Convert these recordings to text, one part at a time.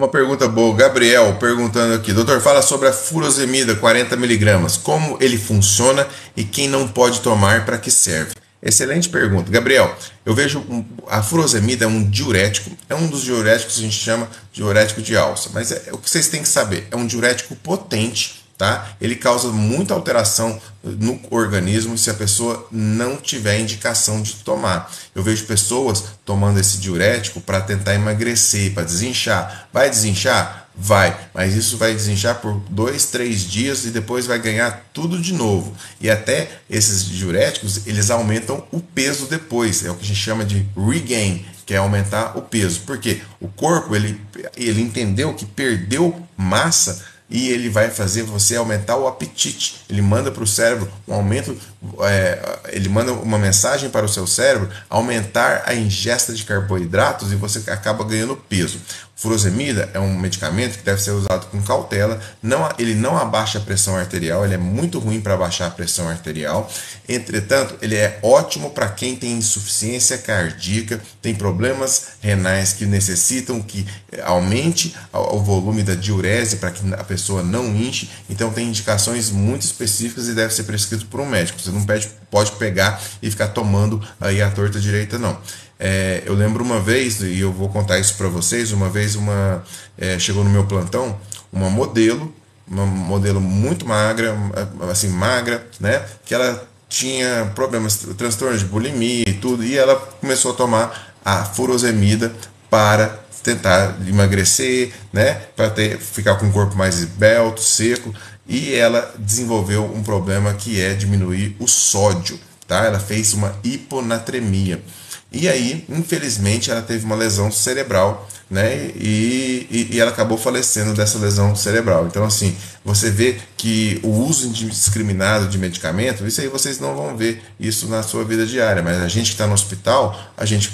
Uma pergunta boa, Gabriel perguntando aqui: doutor, fala sobre a furosemida 40 mg, como ele funciona e quem não pode tomar, para que serve? Excelente pergunta, Gabriel. Eu vejo a furosemida é um diurético, é um dos diuréticos que a gente chama diurético de alça, mas o que vocês têm que saber, é um diurético potente, tá? Ele causa muita alteração no organismo se a pessoa não tiver indicação de tomar. Eu vejo pessoas tomando esse diurético para tentar emagrecer, para desinchar. Vai desinchar? Vai, mas isso vai desinchar por 2, 3 dias e depois vai ganhar tudo de novo. E até esses diuréticos, eles aumentam o peso depois. É o que a gente chama de regain, que é aumentar o peso. Porque o corpo, ele entendeu que perdeu massa e ele vai fazer você aumentar o apetite. Ele manda para o cérebro um aumento, ele manda uma mensagem para o seu cérebro aumentar a ingesta de carboidratos e você acaba ganhando peso. Furosemida é um medicamento que deve ser usado com cautela, ele não abaixa a pressão arterial, ele é muito ruim para abaixar a pressão arterial, entretanto ele é ótimo para quem tem insuficiência cardíaca, tem problemas renais que necessitam que aumente o volume da diurese para que a pessoa não inche, então tem indicações muito específicas e deve ser prescrito por um médico, você não pode pegar e ficar tomando aí a torta direita não. Eu lembro uma vez, e eu vou contar isso para vocês, uma vez chegou no meu plantão uma modelo muito magra, assim, magra, né? Que ela tinha problemas, transtornos de bulimia e tudo, e ela começou a tomar a furosemida para tentar emagrecer, né? Para ficar com o corpo mais esbelto, seco, e ela desenvolveu um problema que é diminuir o sódio, tá? Ela fez uma hiponatremia. E aí, infelizmente, ela teve uma lesão cerebral, né? E ela acabou falecendo dessa lesão cerebral. Então, assim, você vê que o uso indiscriminado de medicamento, isso aí vocês não vão ver isso na sua vida diária, mas a gente que está no hospital, a gente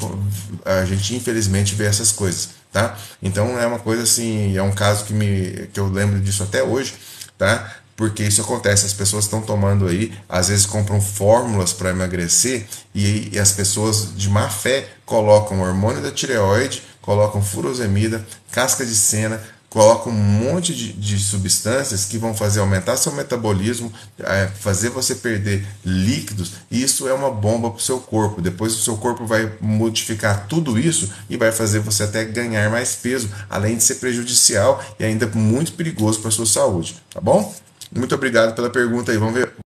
infelizmente vê essas coisas, tá? Então, é uma coisa assim, é um caso que eu lembro disso até hoje, tá? Porque isso acontece, as pessoas estão tomando aí, às vezes compram fórmulas para emagrecer e as pessoas de má fé colocam hormônio da tireoide, colocam furosemida, casca de sena, colocam um monte de substâncias que vão fazer aumentar seu metabolismo, fazer você perder líquidos, e isso é uma bomba para o seu corpo. Depois o seu corpo vai modificar tudo isso e vai fazer você até ganhar mais peso, além de ser prejudicial e ainda muito perigoso para a sua saúde, tá bom? Muito obrigado pela pergunta aí, vamos ver.